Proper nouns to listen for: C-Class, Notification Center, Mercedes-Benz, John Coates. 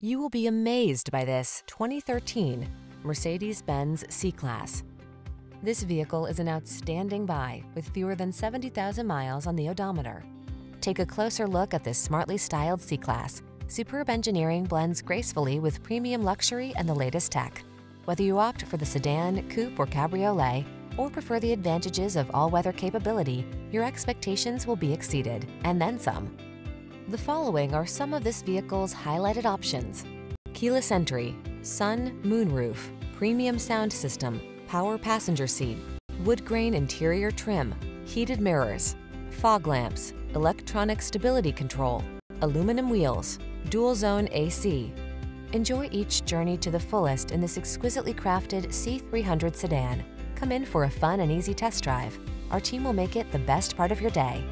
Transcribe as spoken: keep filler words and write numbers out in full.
You will be amazed by this twenty thirteen Mercedes-Benz C-Class. This vehicle is an outstanding buy with fewer than seventy thousand miles on the odometer. Take a closer look at this smartly styled C-Class. Superb engineering blends gracefully with premium luxury and the latest tech. Whether you opt for the sedan, coupe, or cabriolet, or prefer the advantages of all-weather capability, your expectations will be exceeded, and then some. The following are some of this vehicle's highlighted options: keyless entry, sun, moonroof, premium sound system, power passenger seat, wood grain interior trim, heated mirrors, fog lamps, electronic stability control, aluminum wheels, dual zone A C. Enjoy each journey to the fullest in this exquisitely crafted C three hundred sedan. Come in for a fun and easy test drive. Our team will make it the best part of your day.